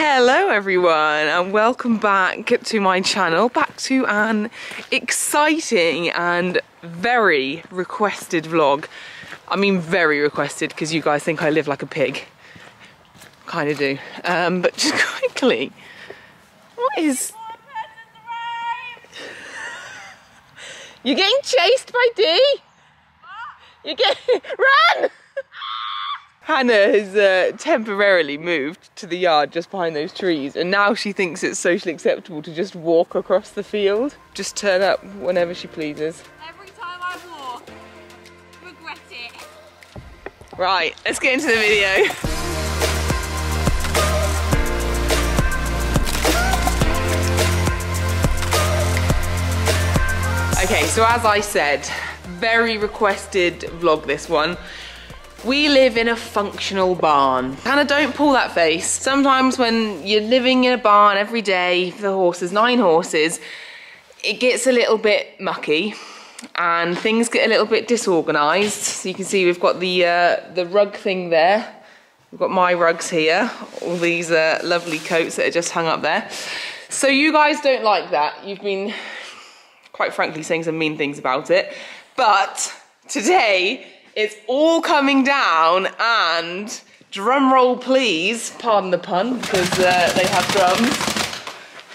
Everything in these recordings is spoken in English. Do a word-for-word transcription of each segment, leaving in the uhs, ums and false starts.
Hello everyone and welcome back to my channel, back to an exciting and very requested vlog. I mean very requested because you guys think I live like a pig. Kind of do. Um, but just quickly, what is... You're getting chased by Dee? You're getting... Run! Hannah has uh, temporarily moved to the yard just behind those trees, and now she thinks it's socially acceptable to just walk across the field. Just turn up whenever she pleases. Every time I walk, regret it. Right, let's get into the video. Okay, so as I said, very requested vlog this one. We live in a functional barn. Hannah, don't pull that face. Sometimes when you're living in a barn every day, the horses, nine horses, it gets a little bit mucky and things get a little bit disorganized. So you can see we've got the, uh, the rug thing there. We've got my rugs here, all these uh, lovely coats that are just hung up there. So you guys don't like that. You've been, quite frankly, saying some mean things about it. But today, it's all coming down and, drum roll please, pardon the pun, because uh, they have drums.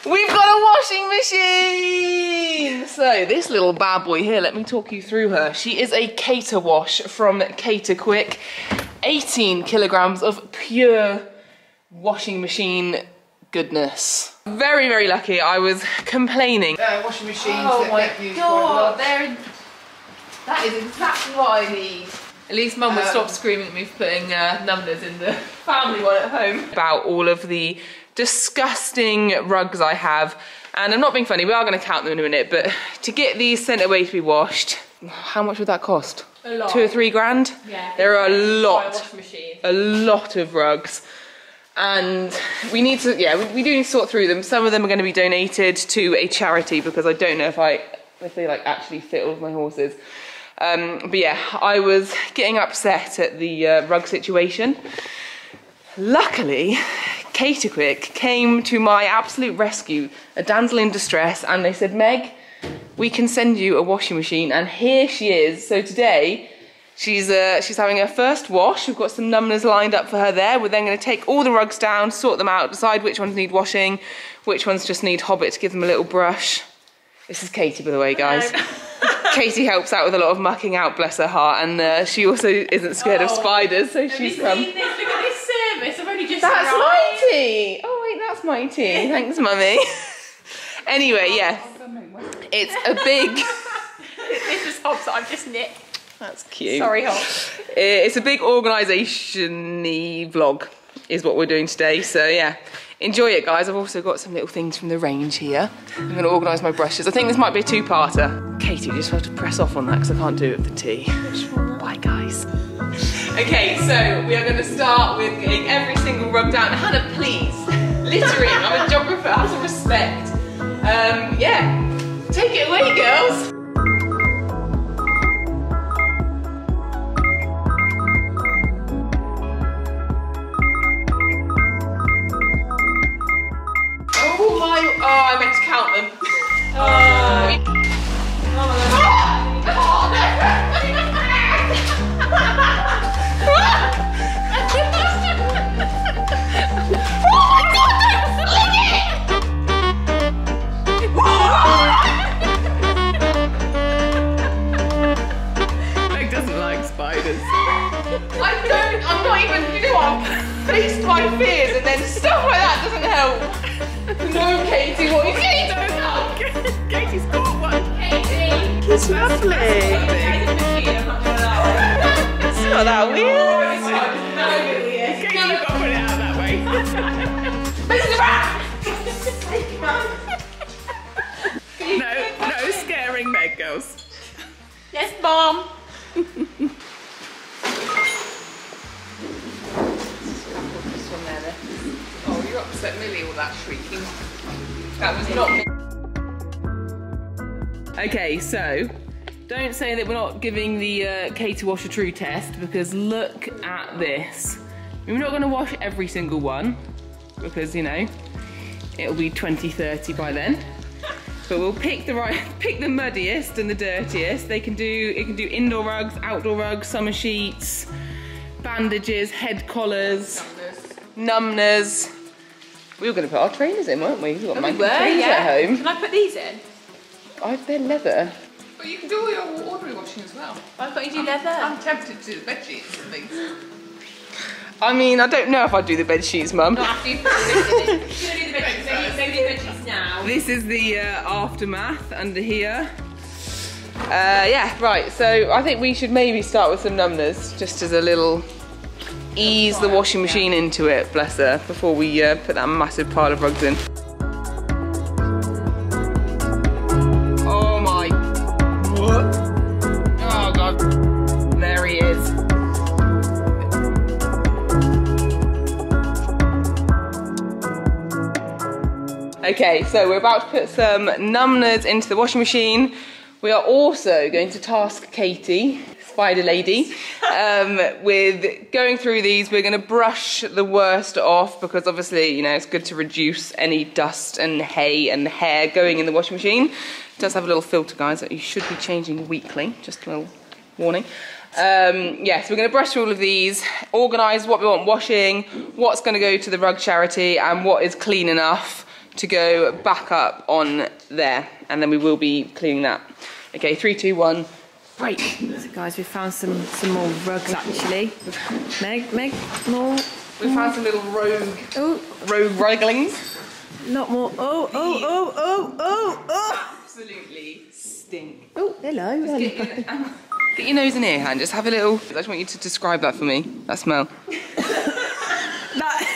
We've got a washing machine! So this little bad boy here, let me talk you through her. She is a Cater Wash from Cater-Kwik. eighteen kilograms of pure washing machine goodness. Very, very lucky, I was complaining. Uh, washing machines oh that my get God, they're... That is exactly what I need. At least Mum would um, stop screaming at me for putting uh, numbers in the family one at home. About all of the disgusting rugs I have. And I'm not being funny, we are going to count them in a minute, but to get these sent away to be washed, how much would that cost? A lot. Two or three grand? Yeah. There are a lot, a lot of rugs. And we need to, yeah, we, we do need to sort through them. Some of them are going to be donated to a charity because I don't know if I, if they like actually fit all of my horses. Um, but yeah, I was getting upset at the uh, rug situation. Luckily, Cater-Kwik came to my absolute rescue, a damsel in distress, and they said, Meg, we can send you a washing machine, and here she is. So today, she's uh, she's having her first wash. We've got some numbers lined up for her there. We're then going to take all the rugs down, sort them out, decide which ones need washing, which ones just need hobbit, give them a little brush. This is Katie, by the way, guys. Katie helps out with a lot of mucking out, bless her heart, and uh, she also isn't scared oh, of spiders, so she's come. Have you seen this? Look at this service. I've only just That's arrived. Mighty! Oh wait, that's mighty. Thanks, Mummy. Anyway, oh, yes, it's a big... This is Hobbs that I've just nicked. That's cute. Sorry, Hobbs. It's a big organisation-y vlog, is what we're doing today, so yeah. Enjoy it, guys. I've also got some little things from the range here. I'm going to organise my brushes. I think this might be a two-parter. Katie, we just have to press off on that because I can't do it with the tea. Bye, guys. Okay, so we are going to start with getting every single rug down. Hannah, please. Littering. I'm a geographer. Have some respect. Um, yeah. Take it away, girls. Oh, I meant to count them. Oh. Oh. Meg doesn't like spiders. I don't, I'm not even, you know what, I've faced my fears and then stuff like that doesn't help. No, Katie, what is Katie? No, Katie's got one. Katie! It's lovely. It's not that weird. It's not weird. Katie, you've got to put it out that way. Mister No, no scaring Meg, girls. Yes, Mom. Upset Millie, all that shrieking. That was not me. Okay, so don't say that we're not giving the uh, Cater Wash a true test because look at this. We're not going to wash every single one. because, you know, it'll be twenty thirty by then. But we'll pick the right, pick the muddiest and the dirtiest. They can do, it can do indoor rugs, outdoor rugs, summer sheets, bandages, head collars, numbness. We were going to put our trainers in, weren't we? We've got manky trainers yeah. at home. Can I put these in? Oh, they're leather. But you can do all your ordinary washing as well. I thought you do I'm, leather. I'm tempted to do the bed sheets and things. I mean, I don't know if I do the bed sheets, Mum. Not after you put the bed sheets. You don't do the bed sheets. Maybe, maybe the bed sheets now. This is the uh, aftermath under here. Uh, yeah, right. So I think we should maybe start with some numbers, just as a little ease the washing machine yeah. into it, bless her, before we uh, put that massive pile of rugs in. Oh my! What? Oh God! There he is. Okay, so we're about to put some numbers into the washing machine. We are also going to task Katie, Spider Lady, um, with going through these. We're going to brush the worst off because obviously, you know, it's good to reduce any dust and hay and hair going in the washing machine. It does have a little filter, guys, that you should be changing weekly. Just a little warning. Um, yeah, so we're going to brush through all of these, organise what we want washing, what's going to go to the rug charity, and what is clean enough to go back up on there, and then we will be cleaning that. Okay, three, two, one, break. So guys, we found some some more rugs actually. Meg, Meg, more. We more. found some little rogue, oh. rogue ruglings. Not more. Oh, oh, oh, oh, oh, oh. Absolutely stink. Oh, hello. hello. Get, your, um, get your nose in here, Han. Just have a little. I just want you to describe that for me. That smell.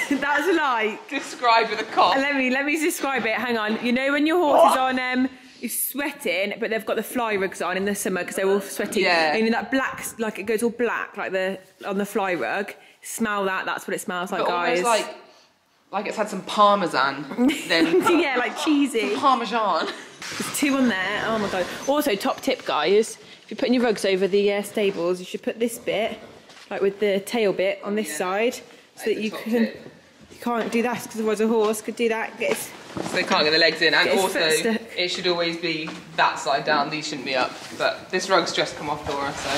That was like described with a cough. Let me let me describe it. Hang on. You know when your horse is on, um, you're sweating, but they've got the fly rugs on in the summer because they're all sweaty. Yeah. And you know that black, like it goes all black, like the on the fly rug. Smell that. That's what it smells like, but guys. Almost like like it's had some parmesan. Then yeah, like cheesy some parmesan. There's two on there. Oh my God. Also, top tip, guys. If you're putting your rugs over the uh, stables, you should put this bit, like with the tail bit, on this yeah. side. So that you can, you can't do that because otherwise a horse could do that. Get his, so they can't get the legs in, and also it should always be that side down. These shouldn't be up. But this rug's just come off Dora, so,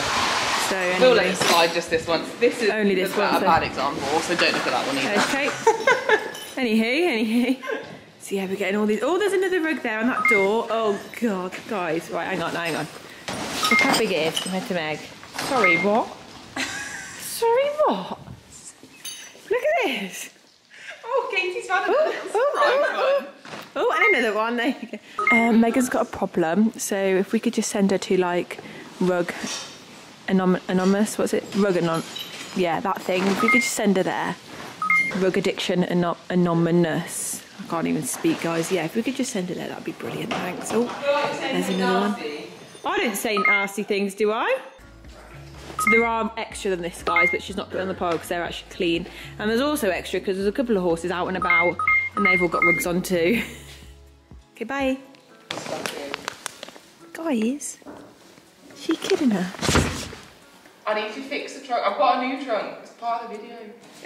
so anyway. We'll let it slide just this one. This is only this one, a bad example, so don't look at that one either. Okay. Anywho, anywho. So yeah, we're getting all these. Oh, there's another rug there on that door. Oh God, guys. Right, hang on, hang on. Look how big it is compared to Meg. Sorry, what? Sorry, what? Look at this! Oh, Katie's found another oh, surprise oh, oh, one. Oh, and another one, there you go. Um, Megan's got a problem, so if we could just send her to, like, rug anom anonymous, what's it? Rug anon... Yeah, that thing. If we could just send her there. Rug addiction anom anonymous. I can't even speak, guys. Yeah, if we could just send her there, that'd be brilliant, thanks. Oh, there's another nasty. one. I don't say nasty things, do I? So there are extra than this, guys, but she's not put on the pile because they're actually clean. And there's also extra because there's a couple of horses out and about and they've all got rugs on too. Okay, bye. Guys, is she kidding us? I need to fix the trunk. I've got a new trunk. It's part of the video.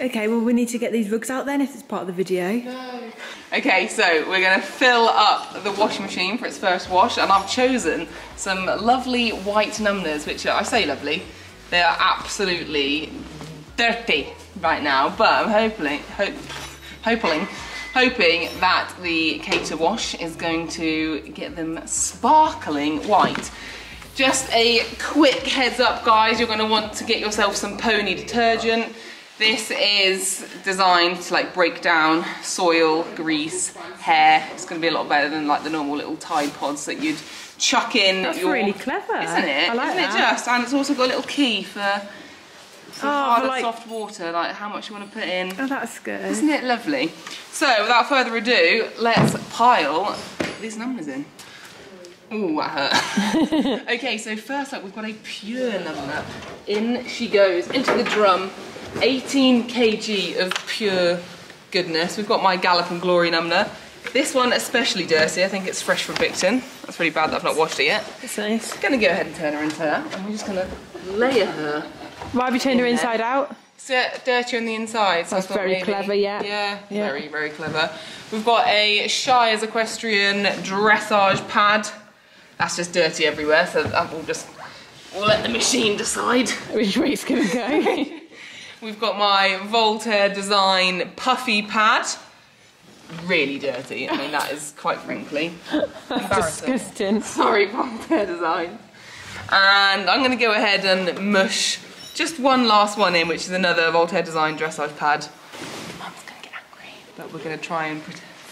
Okay, well, we need to get these rugs out then if it's part of the video. No. Okay, so we're going to fill up the washing machine for its first wash, and I've chosen some lovely white numbers, which are, I say lovely, they are absolutely dirty right now, but I'm hoping, hope, hoping, hoping that the Cater Wash is going to get them sparkling white. Just a quick heads up, guys, you're going to want to get yourself some pony detergent. This is designed to like break down soil, grease, hair. It's going to be a lot better than like the normal little Tide Pods that you'd chuck in. That's your, really clever, isn't it? I like isn't that. it just? And it's also got a little key for some oh, hard like, and soft water, like how much you want to put in. Oh, that's good. Isn't it lovely? So, without further ado, let's pile these numbers in. Ooh, that hurt. Okay, so first up, we've got a pure number. In she goes into the drum. eighteen kilograms of pure goodness. We've got my Gallop and Glory number. This one especially dirty, I think it's fresh from Bicton. That's really bad that I've not washed it yet. It's nice. I'm gonna go ahead and turn her inside out, and we're just gonna layer her. Why have you turned her inside out? dirty on the inside. So that's very maybe. clever, yeah. yeah. Yeah, very, very clever. We've got a Shire's Equestrian dressage pad. That's just dirty everywhere, so that will just, we'll let the machine decide which way it's going to go. We've got my Voltaire Design puffy pad. Really dirty, I mean, that is quite frankly embarrassing. Disgusting. Sorry, Voltaire Design. And I'm going to go ahead and mush just one last one in, which is another Voltaire Design dressage pad. Mum's going to get angry, but we're going to try and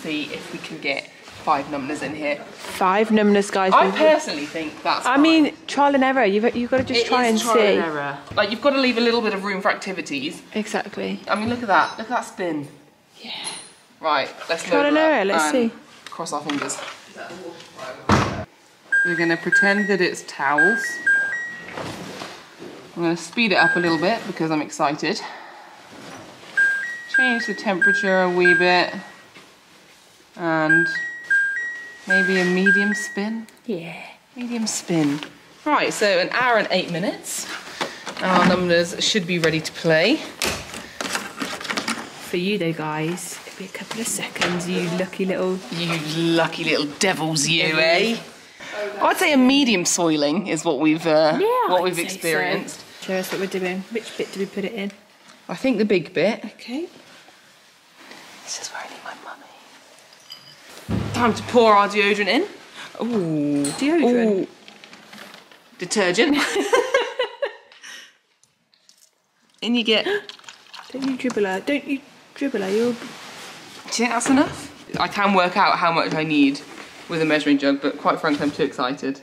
see if we can get five numbers in here. Five numbers, guys. I personally think that's I fine. mean, trial and error. You've, you've got to just it try and trial see. trial and error. Like, you've got to leave a little bit of room for activities. Exactly. I mean, look at that. Look at that spin. Yeah. Right, let's Trial and error, let's and see. Cross our fingers. We're going to pretend that it's towels. I'm going to speed it up a little bit because I'm excited. Change the temperature a wee bit. And maybe a medium spin. Yeah. Medium spin. Right, so an hour and eight minutes. Our numbers should be ready to play. For you though, guys, it'll be a couple of seconds, you lucky little... You lucky little devils, you, eh? I'd say a medium soiling is what we've uh, yeah, what we've experienced. So. Show us what we're doing. Which bit do we put it in? I think the big bit. Okay. This is where I need my mummy. Time to pour our deodorant in. Ooh. Deodorant? Ooh. Detergent. In you get... Don't you dribble her. Don't you dribble her. You're... Do you think that's enough? I can work out how much I need with a measuring jug, but quite frankly, I'm too excited.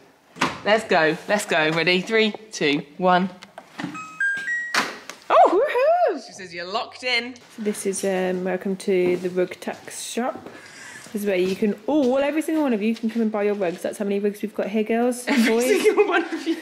Let's go, let's go. Ready? Three, two, one. Oh, woohoo! She says you're locked in. This is, um, welcome to the rug tax shop. This is where you can, oh, well, every single one of you can come and buy your rugs. That's how many rugs we've got here, girls. Every boys. single one of you.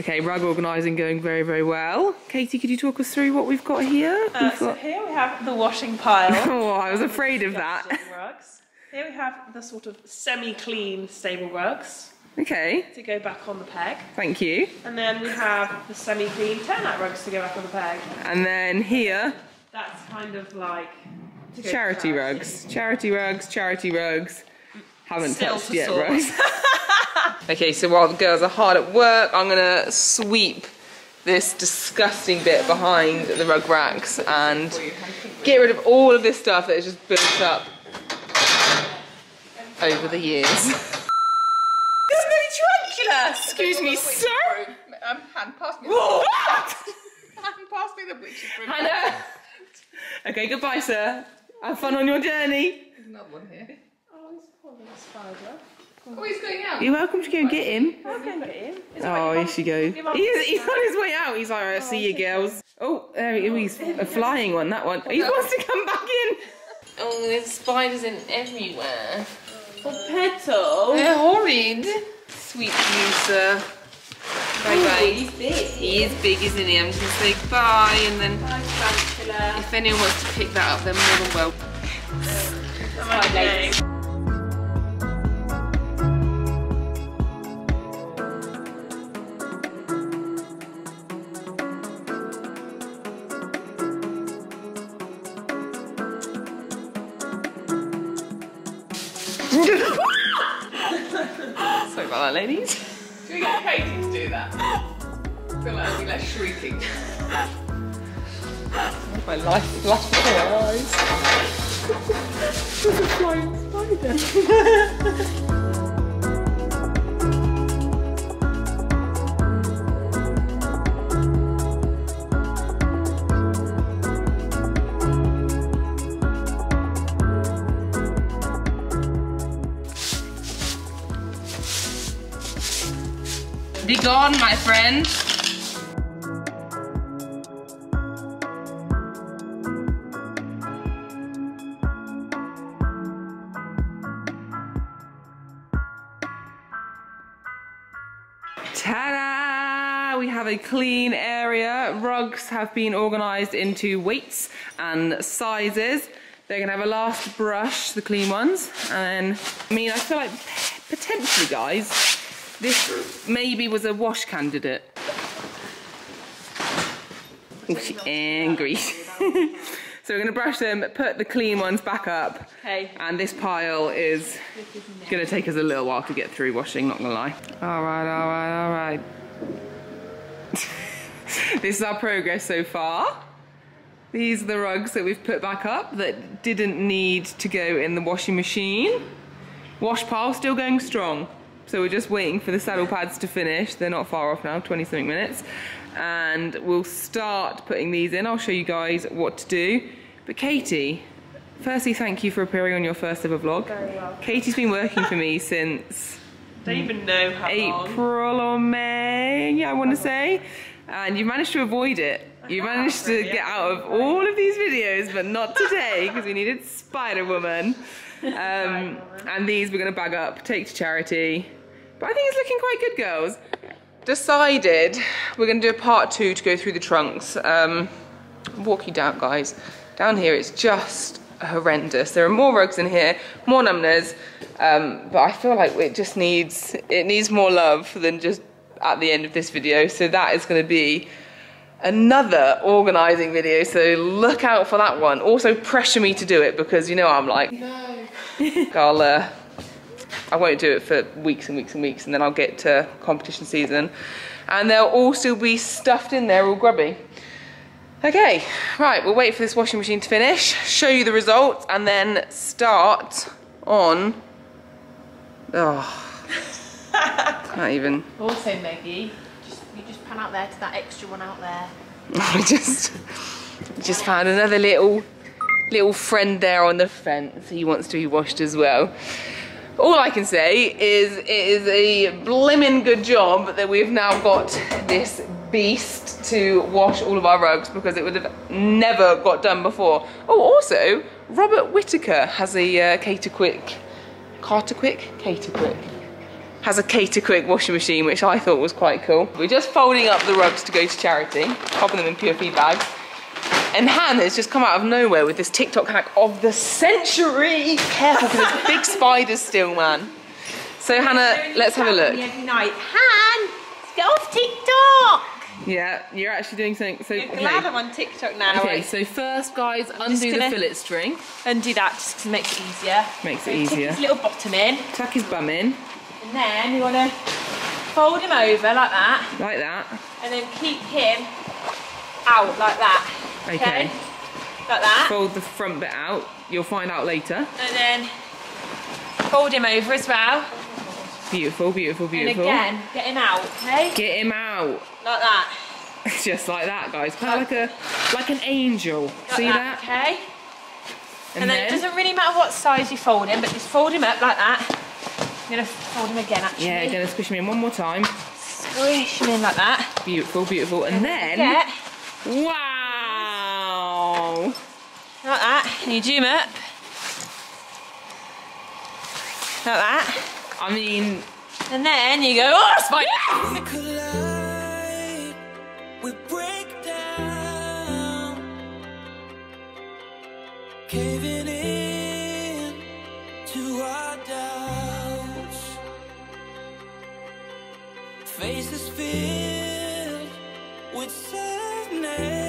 Okay, rug organising going very, very well. Katie, could you talk us through what we've got here? Uh, we've so got... here we have the washing pile. Oh, I was afraid of that. Rugs. Here we have the sort of semi-clean stable rugs. Okay. To go back on the peg. Thank you. And then we have the semi-clean turnout rugs to go back on the peg. And then here. That's kind of like... Charity, charity rugs, charity rugs, charity rugs. Haven't Still touched yet, rugs. Okay, so while the girls are hard at work, I'm going to sweep this disgusting bit behind the rug racks and get rid of all of this stuff that has just built up over the years. It's really truncula! Excuse me, sir? Um, hand past me. Whoa! Hand past me the witch's broom. I know. Okay, goodbye, sir. Have fun on your journey. There's another one here. Oh, he's probably a spider. Oh, he's going out. You're welcome to go and get him. I'll go and get him. Oh, here she goes. He's, he's on his way out. He's like, I see you, girls. Oh, there he is. A flying one, that one. He wants to come back in. Oh, there's spiders in everywhere. Oh, Petal. They're horrid. Sweet you, sir. Bye-bye. He's big. He is big, isn't he? I'm just going to say bye, and then bye, if anyone wants to pick that up, they're more than welcome. Bye, ladies. Okay. Sorry about that, ladies. Should we get Katie to do that? I feel like I'll be like shrieking. My life flashed before my eyes. There's a flying spider. Be gone, my friend. Ta-da! We have a clean area. Rugs have been organised into weights and sizes. They're gonna have a last brush, the clean ones. And I mean, I feel like potentially, guys, this maybe was a wash candidate. and grease. So we're going to brush them, put the clean ones back up. Okay. And this pile is going to take us a little while to get through washing, not going to lie. All right, all right, all right. This is our progress so far. These are the rugs that we've put back up that didn't need to go in the washing machine. Wash pile still going strong. So we're just waiting for the saddle pads to finish. They're not far off now, twenty something minutes. And we'll start putting these in. I'll show you guys what to do. But Katie, firstly, thank you for appearing on your first ever vlog. Very well. Katie's been working for me since... Don't even know how long. April or May, yeah, I want to say. And you managed to avoid it. You managed to get out of all of these videos, but not today, because we needed Spider-Woman. Um, and these we're going to bag up, take to charity. But I think it's looking quite good, girls. Decided we're going to do a part two to go through the trunks. Um, walk you down, guys. Down here it's just horrendous. There are more rugs in here, more numbness, um, but I feel like it just needs, it needs more love than just at the end of this video. So that is going to be another organising video, so look out for that one. Also pressure me to do it, because you know I'm like, no. I'll, uh, I won't do it for weeks and weeks and weeks, and then I'll get to competition season and they'll all still be stuffed in there all grubby. Okay, right, we'll wait for this washing machine to finish, show you the results, and then start on... Oh, not even. Also, Maggie, just, you just pan out there to that extra one out there. I just, just found another little, little friend there on the fence. He wants to be washed as well. All I can say is it is a blimmin' good job that we've now got this beast to wash all of our rugs, because it would have never got done before. Oh, also, Robert Whittaker has a uh, Cater-Kwik, Cater-Kwik? Cater-Kwik. Has a Cater-Kwik washing machine, which I thought was quite cool. We're just folding up the rugs to go to charity, popping them in Pure feed bags. And Hannah's just come out of nowhere with this TikTok hack of the century. Careful, because there's big spiders still, man. So Hannah, let's have a look. Every night, Han, let's get off TikTok. Yeah, you're actually doing something. So, you're glad okay. I'm on TikTok now. Okay, right? So first, guys, I'm undo the fillet string. Undo that just to make it easier. Makes so it easier. Tuck his little bottom in. Tuck his bum in. And then you want to fold him over like that. Like that. And then keep him out like that. Okay. Okay. Like that. Fold the front bit out. You'll find out later. And then fold him over as well. Beautiful, beautiful, beautiful. And again, get him out, okay? Get him out. Like that. Just like that, guys. Kind of like a like an angel. Like see that? that? Okay. And, and then, then it doesn't really matter what size you fold him, but just fold him up like that. I'm gonna fold him again actually. Yeah, gonna squish him in one more time. Squish him in like that. Beautiful, beautiful. And, and then get, wow. Like that. And you zoom up. Like that. I mean, and then you go, oh, spider! Yes! We break down, caving in to our doubts. Faces filled with sadness.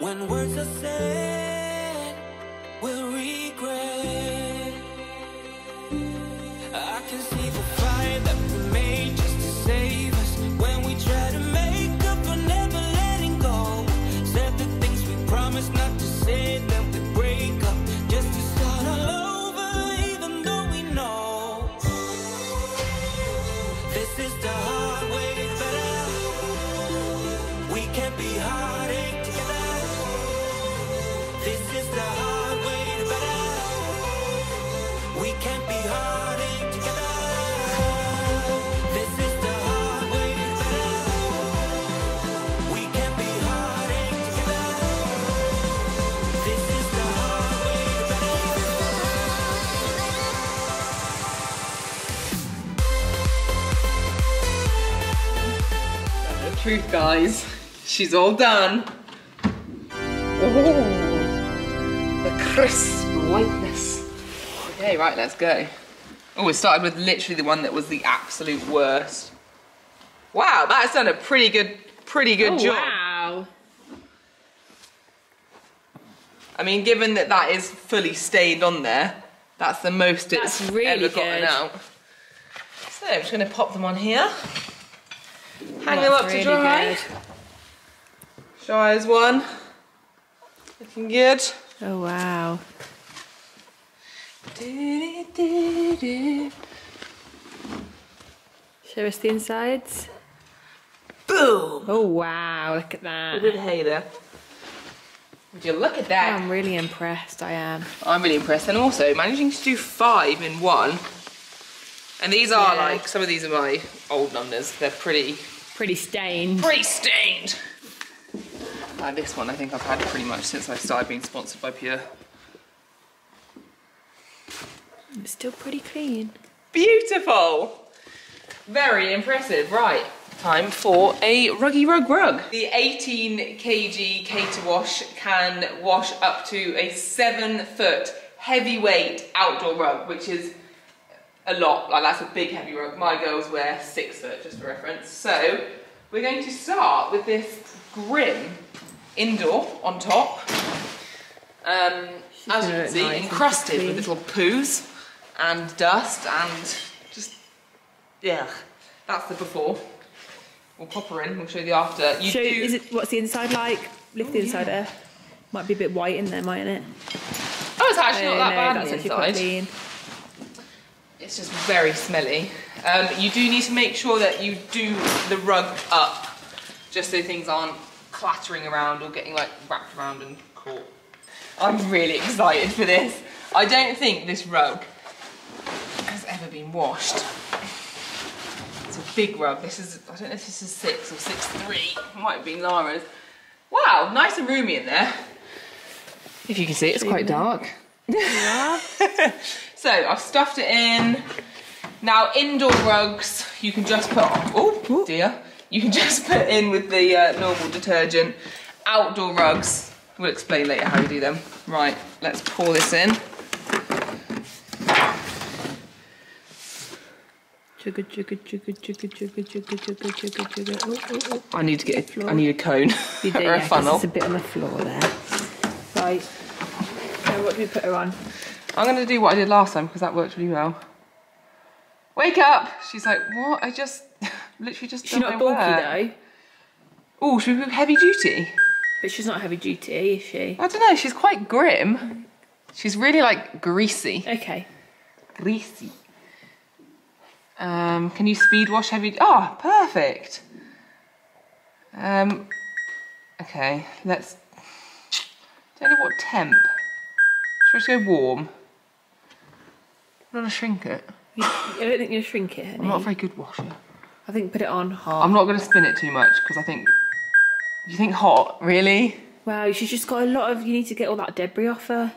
When words are said, we'll regret. I can see the fire that we made just to save us when we try to make up for never letting go. Said the things we promised not to say, that we break up just to start all over, even though we know this is the hard way better. We can't be heartache together. This is the hard way better. We can't be hard. Truth, guys, she's all done. Oh, the crisp whiteness. Okay, right, let's go. Oh, we started with literally the one that was the absolute worst. Wow, that's done a pretty good pretty good oh, job. Wow. I mean, given that that is fully stained on there, that's the most that's it's really ever gotten good. out. So I'm just going to pop them on here. Hang oh, them up really to dry. Shire's one. Looking good. Oh, wow. Do, do, do, do. Show us the insides. Boom! Oh, wow, look at that. A good hailer. Would you look at that? I'm really impressed, I am. I'm really impressed. And also, managing to do five in one. And these are yeah. like, some of these are my old numbers. They're pretty... Pretty stained. Pretty stained! Like this one, I think I've had pretty much since I started being sponsored by Pure. It's still pretty clean. Beautiful! Very impressive. Right, time for a ruggy rug rug. The eighteen kilogram Cater Wash can wash up to a seven foot heavyweight outdoor rug, which is a lot. Like, that's a big heavy rug. My girls wear six foot, just for reference. So we're going to start with this grim indoor on top. Um, as you can see, nice encrusted with little poos and dust and just, yeah. That's the before. We'll pop her in, we'll show you the after. You show, do... is it, what's the inside like? Lift oh, the inside yeah. up. Might be a bit white in there, mightn't it? Oh, it's actually oh, not that no, bad on the inside. Clean. It's just very smelly. Um, you do need to make sure that you do the rug up, just so things aren't clattering around or getting like wrapped around and caught. I'm really excited for this. I don't think this rug has ever been washed. It's a big rug. This is, I don't know if this is six or six three. It might have been Lara's. Wow, nice and roomy in there. If you can see, it's quite dark. Yeah. So I've stuffed it in. Now indoor rugs, you can just put on, oh dear. You can just put in with the uh, normal detergent. Outdoor rugs, we'll explain later how we do them. Right, let's pour this in. Chugga, chugga, chugga, chugga, chugga, chugga, chugga, chugga. Oh, oh, oh. I need to get a, I need a cone you do, or a yeah, funnel. It's a bit on the floor there. Right, so what do we put her on? I'm going to do what I did last time because that worked really well. Wake up! She's like, what? I just... Literally just she's not bulky work. though. Oh, should we do heavy duty? But she's not heavy duty, is she? I don't know, she's quite grim. She's really like greasy. Okay. Greasy. Um, can you speed wash heavy? Oh, perfect. Um, okay, let's, don't know what temp. Should we just go warm? I'm gonna shrink it. I don't think you're gonna shrink it, honey. I'm not a very good washer. I think put it on hot. I'm not going to spin it too much because I think... You think hot? Really? Wow, she's just got a lot of... You need to get all that debris off her.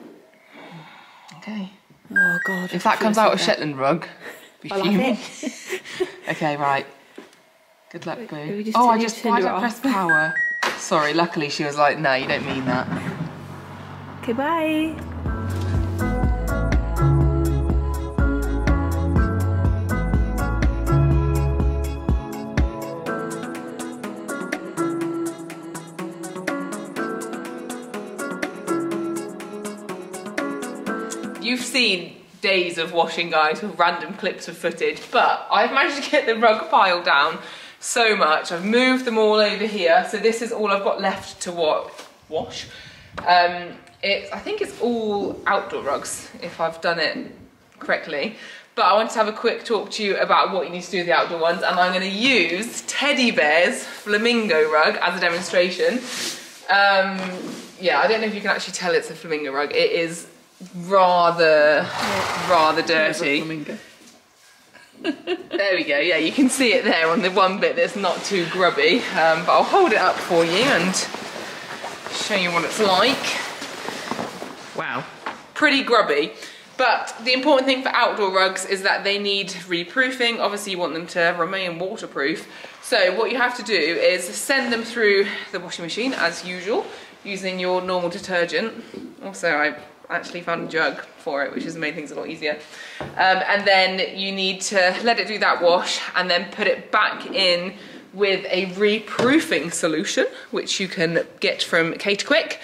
Okay. Oh, God. If that comes out a Shetland rug, be human. Okay, right. Good luck, boo. Oh, I just... Why did I press power? Sorry, luckily she was like, no, you don't mean that. Okay, bye. You've seen days of washing, guys, with random clips of footage, but I've managed to get the rug pile down so much. I've moved them all over here, so this is all I've got left to wa wash. Um, it's, I think it's all outdoor rugs, if I've done it correctly. But I want to have a quick talk to you about what you need to do with the outdoor ones, and I'm going to use Teddy Bear's flamingo rug as a demonstration. Um, yeah, I don't know if you can actually tell it's a flamingo rug. It is... rather rather dirty. There we go. Yeah, you can see it there on the one bit that's not too grubby, um, but I'll hold it up for you and show you what it's like. Wow, pretty grubby. But the important thing for outdoor rugs is that they need reproofing. Obviously you want them to remain waterproof, so what you have to do is send them through the washing machine as usual using your normal detergent. Also, I actually found a jug for it, which has made things a lot easier. Um, and then you need to let it do that wash and then put it back in with a reproofing solution, which you can get from Cater-Kwik,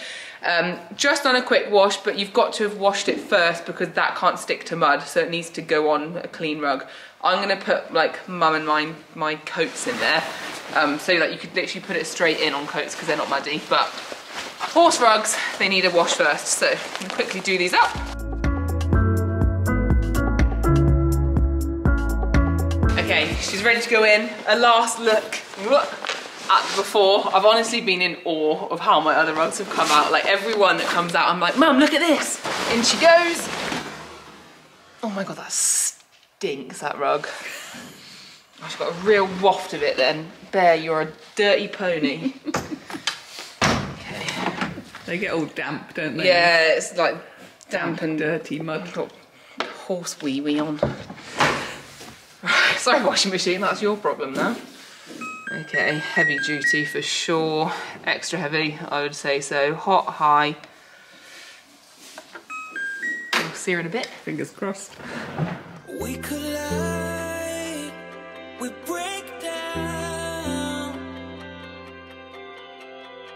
um, just on a quick wash, but you've got to have washed it first because that can't stick to mud, so it needs to go on a clean rug. I'm gonna put like mum and mine, my coats in there, um, so that you could literally put it straight in on coats because they're not muddy, but horse rugs, they need a wash first, so I'm gonna quickly do these up. Okay, she's ready to go in. A last look at before. I've honestly been in awe of how my other rugs have come out. Like everyone that comes out, I'm like, Mum, look at this. In she goes. Oh my God, that stinks, that rug. Oh, she's got a real waft of it then. Bear, you're a dirty pony. Okay. They get all damp, don't they? Yeah, it's like damp, damp and dirty mud. Got horse wee wee on. Sorry, washing machine, that's your problem now. Okay, heavy duty for sure. Extra heavy, I would say so. Hot, high. We'll see her in a bit. Fingers crossed. We collide, we break down,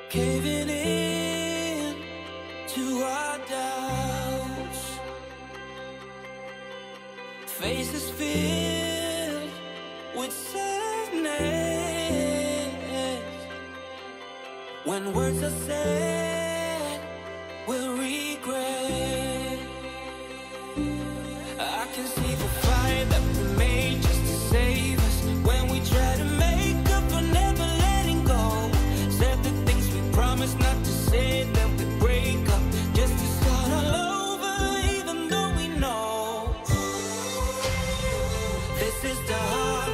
caving in to our doubts, faces fear. With sadness, when words are said, we'll regret. I can see the fire that we made just to save us. When we try to make up for never letting go, said the things we promised not to say, that we break up just to start all over, even though we know this is the heart.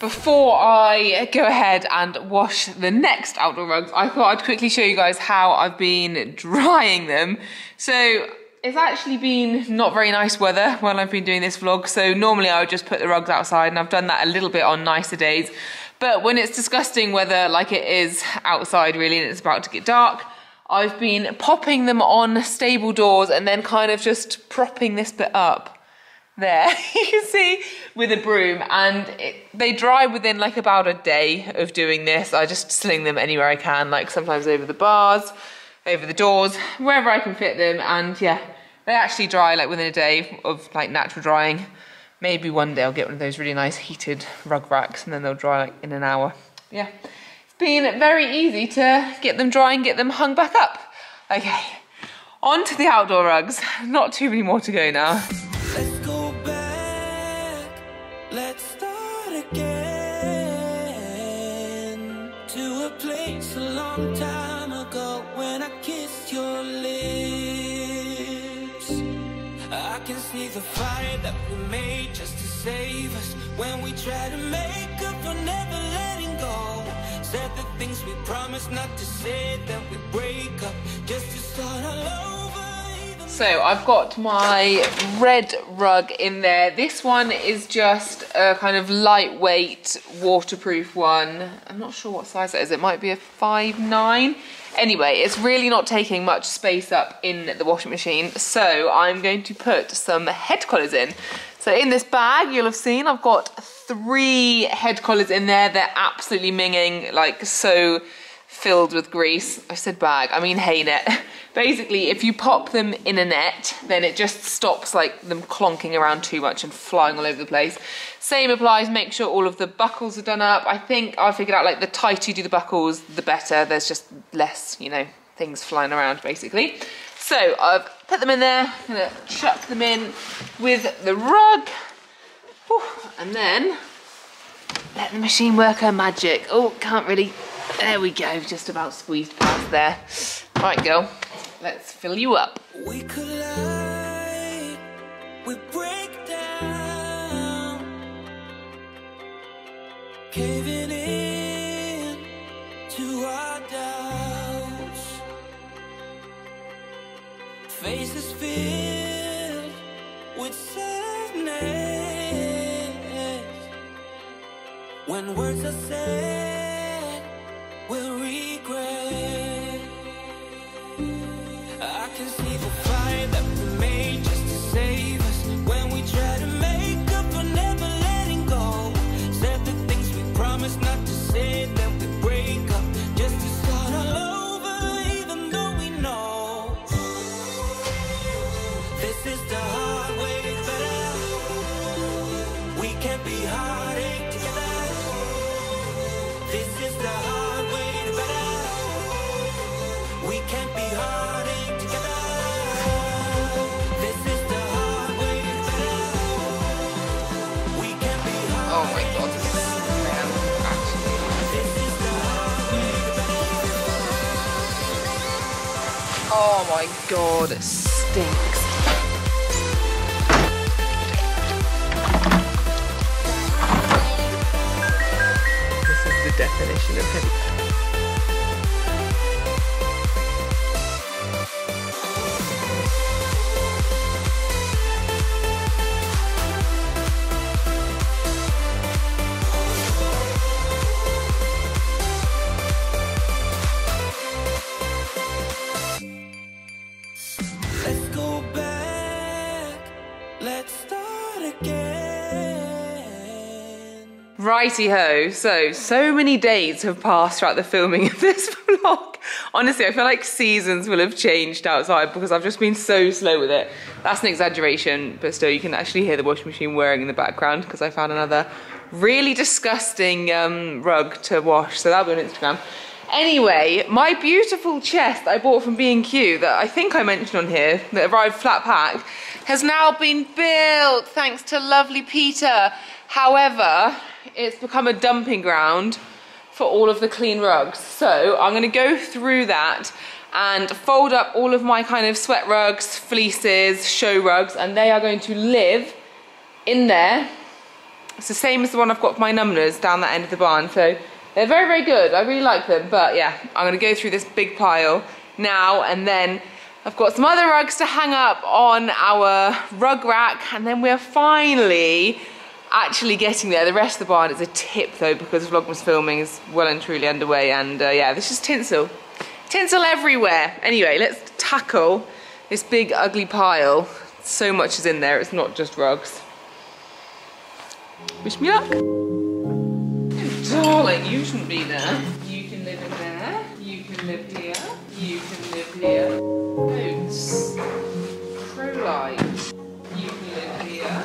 Before I go ahead and wash the next outdoor rugs, I thought I'd quickly show you guys how I've been drying them. So it's actually been not very nice weather when I've been doing this vlog. So normally I would just put the rugs outside, and I've done that a little bit on nicer days. But when it's disgusting weather like it is outside really, and it's about to get dark, I've been popping them on stable doors and then kind of just propping this bit up. There you can see with a broom, and it, they dry within like about a day of doing this. I just sling them anywhere I can, like sometimes over the bars, over the doors, wherever I can fit them, and yeah, they actually dry like within a day of like natural drying. Maybe one day I'll get one of those really nice heated rug racks and then they'll dry like in an hour. Yeah, it's been very easy to get them dry and get them hung back up. Okay, on to the outdoor rugs. Not too many more to go now. Let's start again, to a place a long time ago when I kissed your lips. I can see the fire that we made just to save us. When we try to make up for never letting go, said the things we promised not to say, that we break up just to start all over. So I've got my red rug in there. This one is just a kind of lightweight, waterproof one. I'm not sure what size that is. It might be a five nine. Anyway, it's really not taking much space up in the washing machine. So I'm going to put some head collars in. So in this bag, you'll have seen, I've got three head collars in there. They're absolutely minging, like so filled with grease. I said bag, I mean hay net. Basically, if you pop them in a net, then it just stops like them clonking around too much and flying all over the place. Same applies, make sure all of the buckles are done up. I think I figured out like the tighter you do the buckles, the better. There's just less, you know, things flying around basically. So I've put them in there, I'm gonna chuck them in with the rug. Whew. And then let the machine work her magic. Oh, can't really, there we go, just about squeezed past there. All right, girl, let's fill you up. We collide, we break down, caving in to our doubts, faces filled with sadness. When words are said, we'll regret. I can see the fire that we made just to save us. When we try to make up for never letting go, said the things we promised not to say, then we break up just to start all over, even though we know this is the hard way, but we can't be heartache. Oh my God, it stinks. This is the definition of heavy. Righty-ho, so, so many days have passed throughout the filming of this vlog. Honestly, I feel like seasons will have changed outside because I've just been so slow with it. That's an exaggeration, but still, you can actually hear the washing machine whirring in the background because I found another really disgusting um, rug to wash, so that'll be on Instagram. Anyway, my beautiful chest I bought from B and Q that I think I mentioned on here, that arrived flat pack, has now been built thanks to lovely Peter. However, it's become a dumping ground for all of the clean rugs. So I'm gonna go through that and fold up all of my kind of sweat rugs, fleeces, show rugs, and they are going to live in there. It's the same as the one I've got for my numbers down that end of the barn. So they're very, very good. I really like them, but yeah, I'm gonna go through this big pile now, and then I've got some other rugs to hang up on our rug rack, and then we're finally actually getting there. The rest of the barn is a tip though, because Vlogmas filming is well and truly underway, and uh, yeah, this is tinsel. Tinsel everywhere. Anyway, let's tackle this big ugly pile. So much is in there, it's not just rugs. Wish me luck. Oh, darling, you shouldn't be there. You can live in there, you can live here, you can live here. Oats, Prolite, you can live here.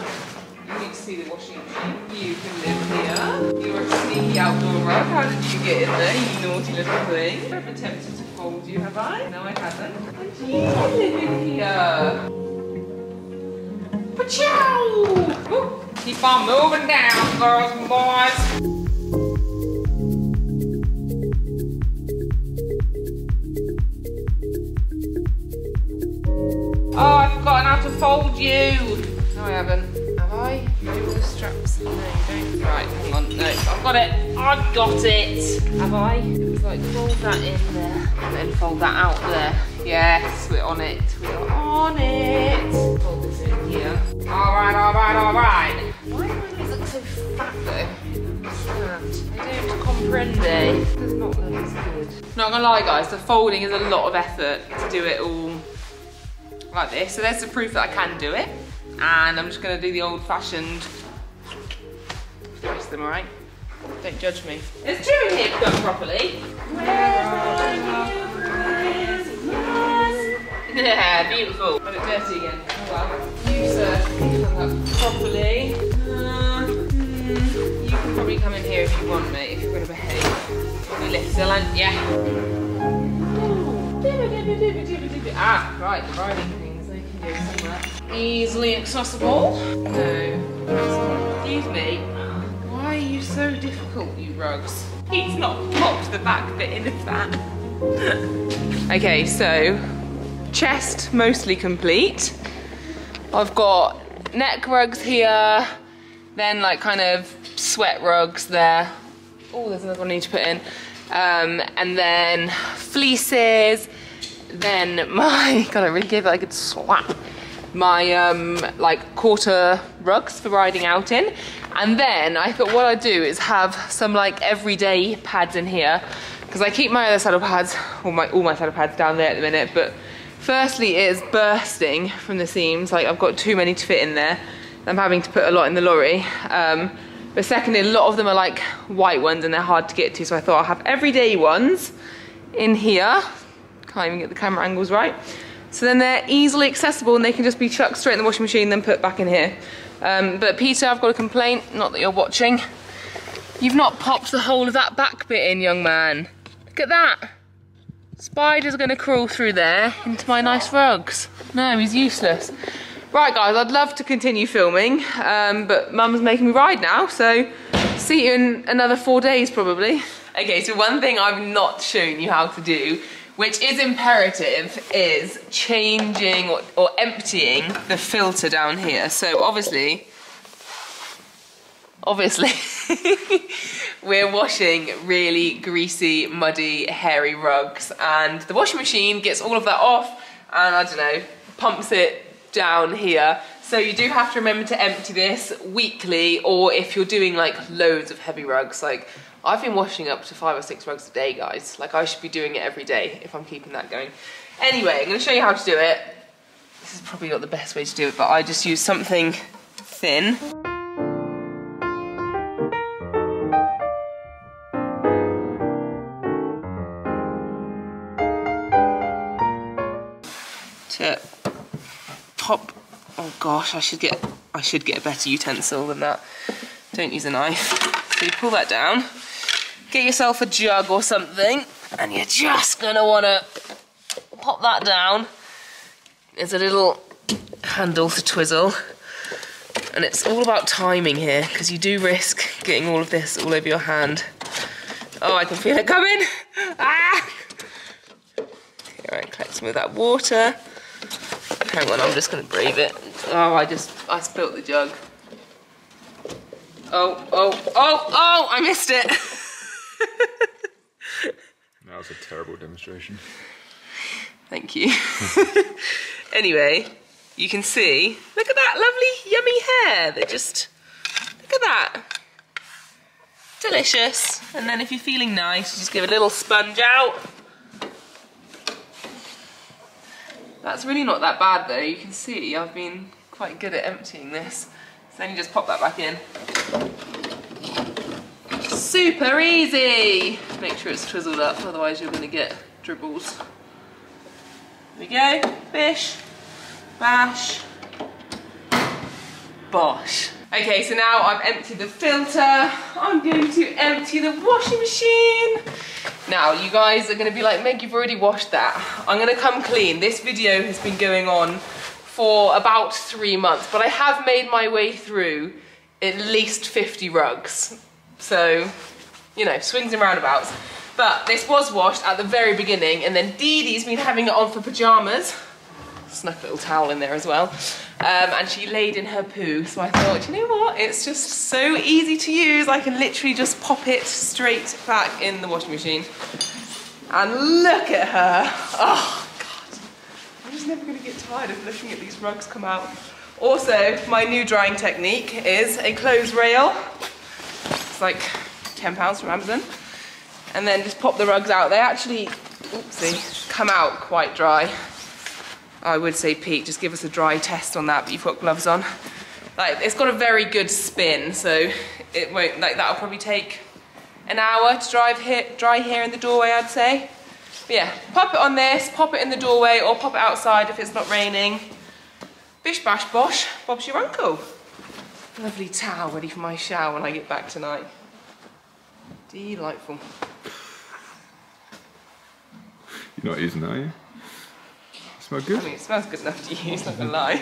You need to see the washing machine. You can live here. You're a sneaky outdoor rug. How did you get in there, you naughty little thing? I've attempted to fold you, have I? No, I haven't. And you can live in here. Pachow! Woo! Keep on moving down, girls and boys. Oh, I've forgotten how to fold you. No, I haven't. I do all the straps? No, you don't. Right, hang on, no, I've got it. I've got it. Have I? It was like, fold that in there and then fold that out there. Yes, we're on it, we're on it. Fold this in here. All right, all right, all right. Why do my knees look so fat though? I don't comprehend it. It does not look as good. Not gonna lie guys, the folding is a lot of effort to do it all like this. So there's the proof that I can do it. And I'm just gonna do the old fashioned twist them, all right? Don't judge me. There's two in here done properly. Yeah, beautiful. Got it dirty again. Oh well. You, sir, can come up properly. Uh, mm, you can probably come in here if you want, mate, if you're going to behave. Probably lift still, aren't ya? Ah, right, grinding things. They can go somewhere. Easily accessible. No. Excuse me. Why are you so difficult, you rugs? He's not popped the back bit in the van. Okay, so... chest mostly complete. I've got neck rugs here, then like kind of sweat rugs there. Oh, there's another one I need to put in. Um, and then fleeces, then my, God I really gave it like a good slap. My um, like quarter rugs for riding out in. And then I thought what I'd do is have some like everyday pads in here, because I keep my other saddle pads, or my, all my saddle pads down there at the minute, but firstly, it is bursting from the seams. Like I've got too many to fit in there. I'm having to put a lot in the lorry. Um, but secondly, a lot of them are like white ones and they're hard to get to. So I thought I'll have everyday ones in here. Can't even get the camera angles right. So then they're easily accessible and they can just be chucked straight in the washing machine, then put back in here. Um, but Peter, I've got a complaint. Not that you're watching. You've not popped the whole of that back bit in, young man. Look at that. Spiders are going to crawl through there into my nice rugs. No, he's useless. Right guys, I'd love to continue filming, um, but mum's making me ride now, so see you in another four days probably. Okay, so one thing I've not shown you how to do, which is imperative, is changing or, or emptying the filter down here. So obviously, obviously, we're washing really greasy, muddy, hairy rugs and the washing machine gets all of that off and I don't know, pumps it down here. So you do have to remember to empty this weekly, or if you're doing like loads of heavy rugs, like I've been washing up to five or six rugs a day, guys. Like I should be doing it every day if I'm keeping that going. Anyway, I'm gonna show you how to do it. This is probably not the best way to do it, but I just use something thin. To pop, oh gosh, I should get I should get a better utensil than that. Don't use a knife. So you pull that down, get yourself a jug or something, and you're just gonna wanna pop that down. There's a little handle to twizzle, and it's all about timing here, because you do risk getting all of this all over your hand. Oh, I can feel it coming. Ah! Okay, all right, collect some of that water. Hang on, I'm just gonna brave it. Oh, I just, I spilt the jug. Oh, oh, oh, oh, I missed it. That was a terrible demonstration. Thank you. Anyway, you can see, look at that lovely, yummy hair that just, look at that. Delicious. And then if you're feeling nice, you just give a little sponge out. That's really not that bad though, you can see I've been quite good at emptying this. So then you just pop that back in. Super easy! Make sure it's twizzled up, otherwise you're going to get dribbles. There we go, bish, bash, bosh. Okay, so now I've emptied the filter, I'm going to empty the washing machine. Now, you guys are gonna be like, Meg, you've already washed that. I'm gonna come clean. This video has been going on for about three months, but I have made my way through at least fifty rugs. So, you know, swings and roundabouts. But this was washed at the very beginning, and then Dee Dee's been having it on for pajamas. Snuck little towel in there as well. Um, and she laid in her poo, so I thought, you know what? It's just so easy to use. I can literally just pop it straight back in the washing machine. And look at her. Oh, God. I'm just never gonna get tired of looking at these rugs come out. Also, my new drying technique is a clothes rail. It's like ten pounds from Amazon. And then just pop the rugs out. They actually, oopsie, come out quite dry. I would say, Pete, just give us a dry test on that, but you've got gloves on. Like, it's got a very good spin, so it won't, like, that'll probably take an hour to drive hair, dry hair in the doorway, I'd say. But yeah, pop it on this, pop it in the doorway, or pop it outside if it's not raining. Bish bash bosh, Bob's your uncle. Lovely towel ready for my shower when I get back tonight. Delightful. You're not using that, are you? It smells good? I mean, it smells good enough to use, not gonna lie.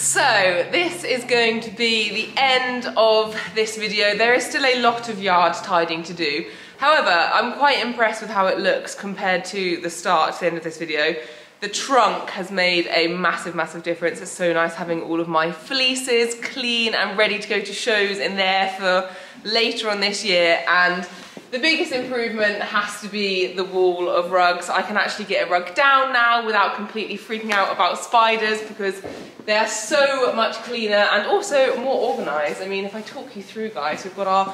So this is going to be the end of this video. There is still a lot of yard tidying to do. However, I'm quite impressed with how it looks compared to the start to the end of this video. The trunk has made a massive, massive difference. It's so nice having all of my fleeces clean and ready to go to shows in there for later on this year. And the biggest improvement has to be the wall of rugs. I can actually get a rug down now without completely freaking out about spiders because they're so much cleaner and also more organised. I mean, if I talk you through, guys, we've got our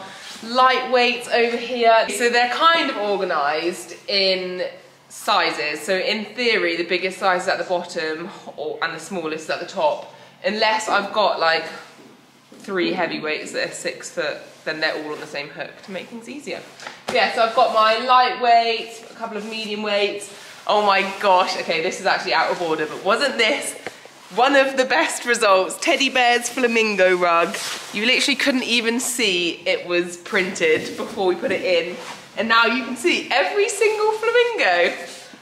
lightweights over here. So they're kind of organised in sizes. So in theory, the biggest size is at the bottom or, and the smallest is at the top. Unless I've got like three heavyweights that are six foot, then they're all on the same hook to make things easier. Yeah, so I've got my lightweights, a couple of medium weights. Oh my gosh, okay, this is actually out of order, but wasn't this one of the best results? Teddy Bear's flamingo rug. You literally couldn't even see it was printed before we put it in. And now you can see every single flamingo.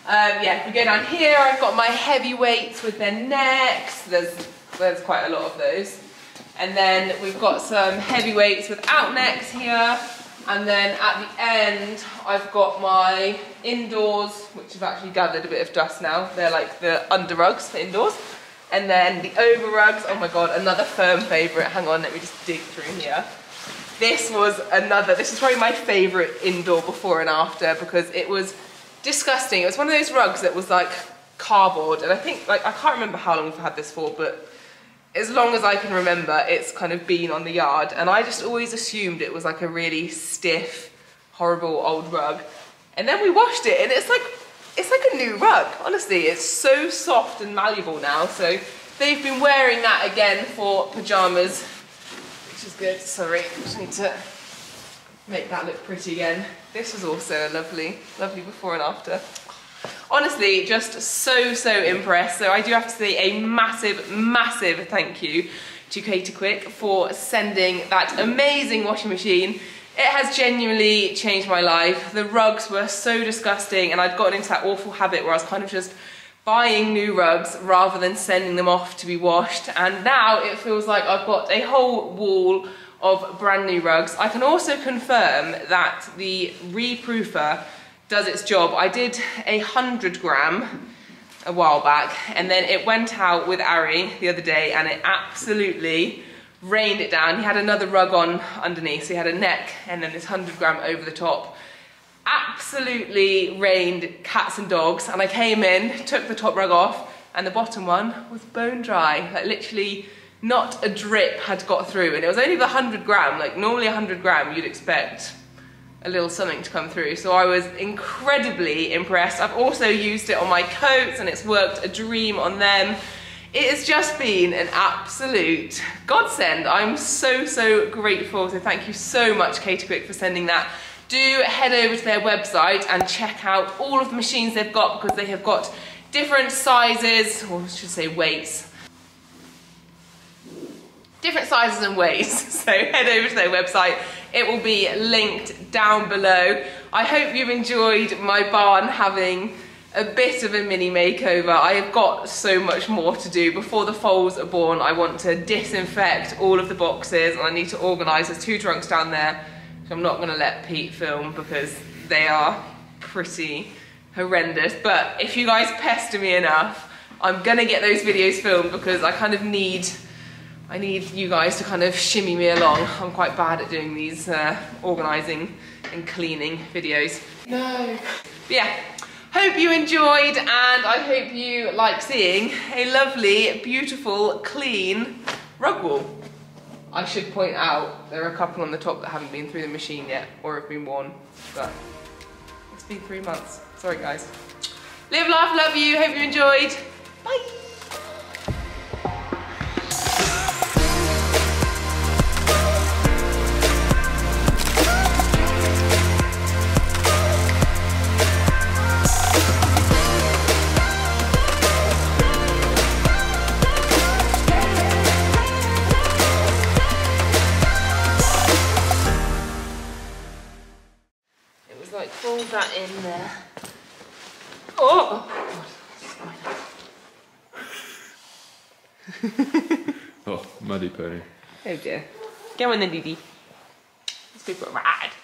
Um, yeah, if we go down here, I've got my heavyweights with their necks. There's, there's quite a lot of those. And then we've got some heavyweights without necks here. And then at the end, I've got my indoors, which have actually gathered a bit of dust now. They're like the under rugs for indoors. And then the over rugs, oh my God, another firm favorite. Hang on, let me just dig through here. This was another, this is probably my favorite indoor before and after because it was disgusting. It was one of those rugs that was like cardboard. And I think, like, I can't remember how long we've had this for, but as long as I can remember, it's kind of been on the yard. And I just always assumed it was like a really stiff, horrible old rug. And then we washed it and it's like, it's like a new rug. Honestly, it's so soft and malleable now. So they've been wearing that again for pajamas, which is good. Sorry, just need to make that look pretty again. This was also a lovely, lovely before and after. Honestly, just so, so impressed. So I do have to say a massive, massive thank you to Cater-Kwik for sending that amazing washing machine. It has genuinely changed my life. The rugs were so disgusting and I'd gotten into that awful habit where I was kind of just buying new rugs rather than sending them off to be washed. And now it feels like I've got a whole wall of brand new rugs. I can also confirm that the reproofer does its job. I did a hundred gram a while back and then it went out with Ari the other day and it absolutely rained it down. He had another rug on underneath, so he had a neck and then this hundred gram over the top. Absolutely rained cats and dogs and I came in, took the top rug off and the bottom one was bone dry. Like literally not a drip had got through and it was only the hundred gram. Like normally a hundred gram you'd expect a little something to come through. So I was incredibly impressed. I've also used it on my coats and it's worked a dream on them. It has just been an absolute godsend. I'm so, so grateful. So thank you so much, Cater-Kwik, for sending that. Do head over to their website and check out all of the machines they've got because they have got different sizes, or I should say weights. Different sizes and weights. So head over to their website. It will be linked down below. I hope you've enjoyed my barn having a bit of a mini makeover. I have got so much more to do. Before the foals are born, I want to disinfect all of the boxes and I need to organise. There's two trunks down there, so I'm not gonna let Pete film because they are pretty horrendous. But if you guys pester me enough, I'm gonna get those videos filmed because I kind of need I need you guys to kind of shimmy me along. I'm quite bad at doing these uh, organising and cleaning videos. No. But yeah, hope you enjoyed and I hope you like seeing a lovely, beautiful, clean rug wall. I should point out there are a couple on the top that haven't been through the machine yet or have been worn, but It's been three months. Sorry, guys. Live, laugh, love you. Hope you enjoyed. Bye. That in there. Oh, oh, oh muddy pony. Oh dear. Go on then, Dee Dee. These people are rad.